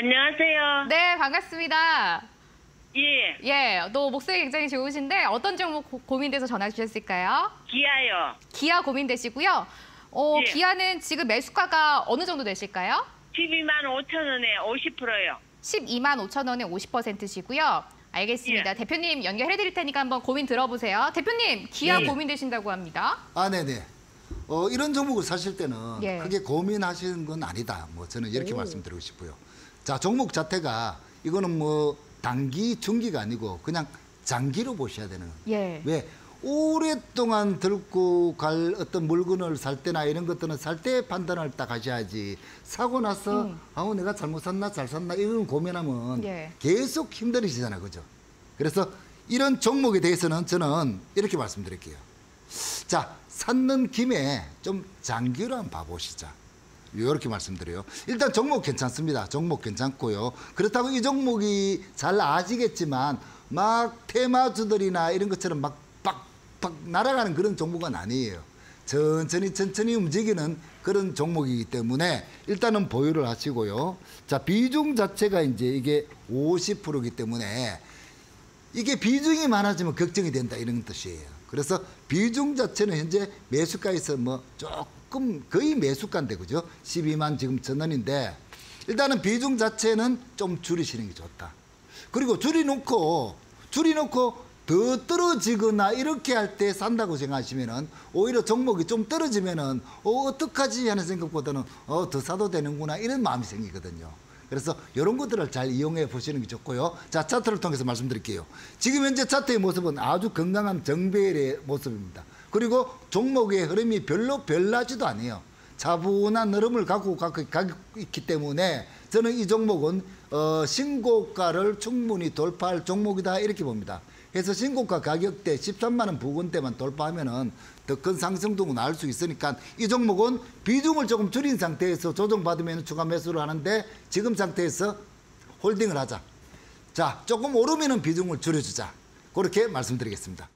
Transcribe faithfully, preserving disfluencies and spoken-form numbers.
안녕하세요. 네, 반갑습니다. 예. 예, 너 목소리 굉장히 좋으신데 어떤 종목 고, 고민돼서 전화 주셨을까요? 기아요. 기아 고민되시고요. 어, 예. 기아는 지금 매수가가 어느 정도 되실까요? 십이만 오천 원에 오십 퍼센트요. 십이만 오천 원에 오십 퍼센트시고요. 알겠습니다. 예. 대표님 연결해드릴 테니까 한번 고민 들어보세요. 대표님, 기아 예. 고민되신다고 합니다. 아, 네네. 어, 이런 종목을 사실 때는 예. 크게 고민하시는 건 아니다. 뭐 저는 이렇게 오. 말씀드리고 싶고요. 자, 종목 자체가 이거는 뭐 단기, 중기가 아니고 그냥 장기로 보셔야 되는. 예. 왜? 오랫동안 들고 갈 어떤 물건을 살 때나 이런 것들은 살 때 판단을 딱 하셔야지, 사고 나서 음. 아우 내가 잘못 샀나 잘 샀나 이런 고민하면 예. 계속 힘들어지잖아요. 그죠? 그래서 이런 종목에 대해서는 저는 이렇게 말씀드릴게요. 자, 샀는 김에 좀 장기로 한번 봐보시자. 이렇게 말씀드려요. 일단 종목 괜찮습니다. 종목 괜찮고요. 그렇다고 이 종목이 잘 아시겠지만 막 테마주들이나 이런 것처럼 막 팍팍 날아가는 그런 종목은 아니에요. 천천히 천천히 움직이는 그런 종목이기 때문에 일단은 보유를 하시고요. 자, 비중 자체가 이제 이게 오십 퍼센트이기 때문에 이게 비중이 많아지면 걱정이 된다 이런 뜻이에요. 그래서 비중 자체는 현재 매수가에서 뭐 조금 거의 매수가인데, 그죠? 십이만 지금 천 원인데 일단은 비중 자체는 좀 줄이시는 게 좋다. 그리고 줄이놓고 줄이놓고 더 떨어지거나 이렇게 할 때 산다고 생각하시면은 오히려 종목이 좀 떨어지면은 어, 어떡하지 하는 생각보다는 어, 더 사도 되는구나 이런 마음이 생기거든요. 그래서 이런 것들을 잘 이용해 보시는 게 좋고요. 자, 차트를 통해서 말씀드릴게요. 지금 현재 차트의 모습은 아주 건강한 정배열의 모습입니다. 그리고 종목의 흐름이 별로 별나지도 않아요. 차분한 흐름을 갖고 가고 있기 때문에 저는 이 종목은 어, 신고가를 충분히 돌파할 종목이다 이렇게 봅니다. 그래서 신고가 가격대 십삼만 원 부근대만 돌파하면은 더 큰 상승도 나올 수 있으니까 이 종목은 비중을 조금 줄인 상태에서 조정받으면 추가 매수를 하는데 지금 상태에서 홀딩을 하자. 자, 조금 오르면은 비중을 줄여주자. 그렇게 말씀드리겠습니다.